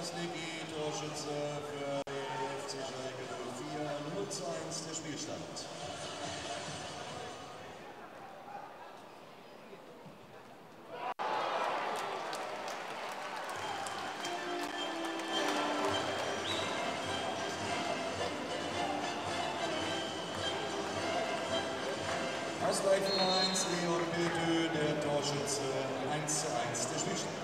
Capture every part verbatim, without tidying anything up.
ist Liggy, Torschütze für den F C Schalke null vier, null zu eins der Spielstand. Ausgleich Nummer eins, Leon Bittö, der Torschütze, eins zu eins der Spielstand.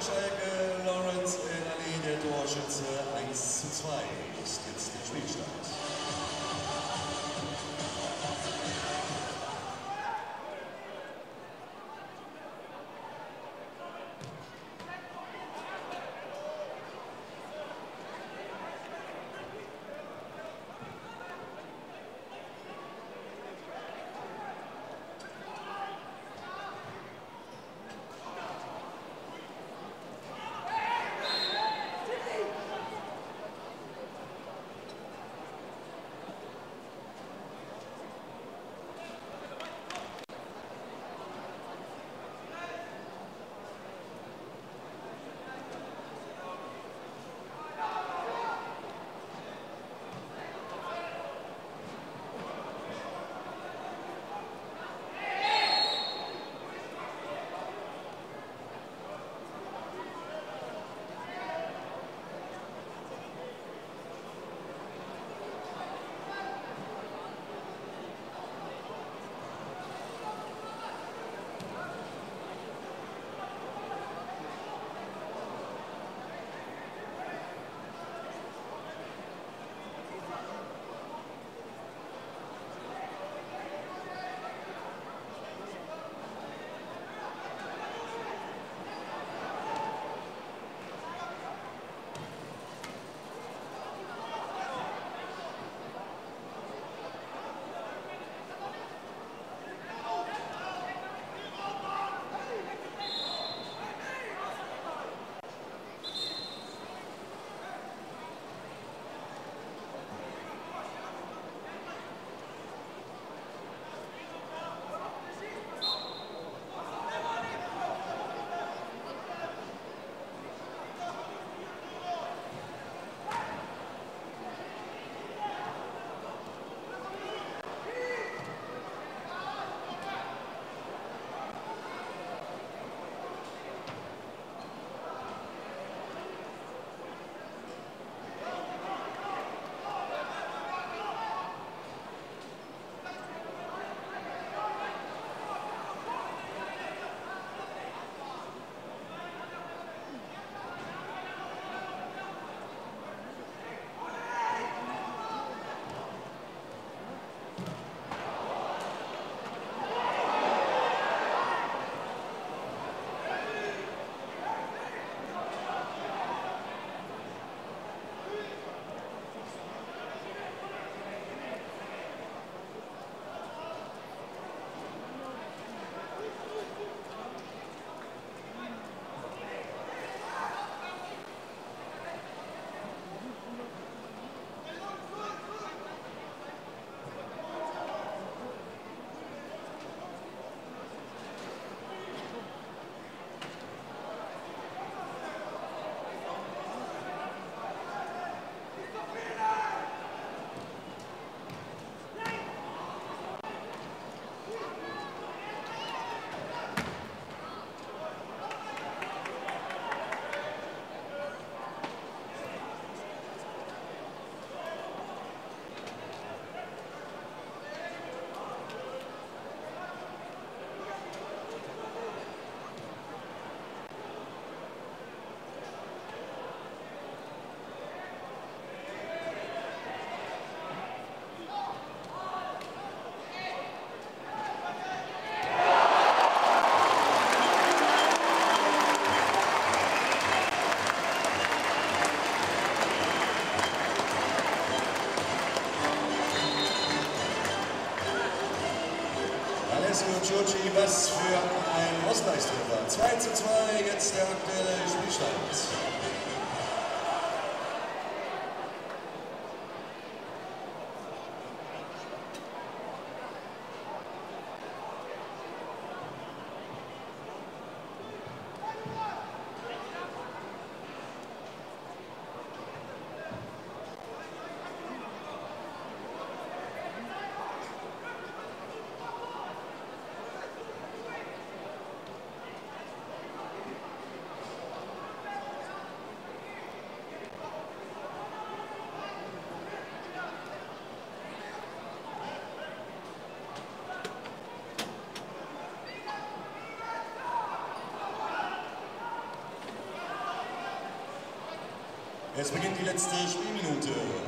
Schalke, Lorenz in der Linie, der Torschütze, eins zu zwei ist jetzt der Spielstand. und Giorgi, was für ein Ausgleichstreffer. zwei zu zwei, jetzt der aktuelle Spielstand. Jetzt beginnt die letzte Spielminute.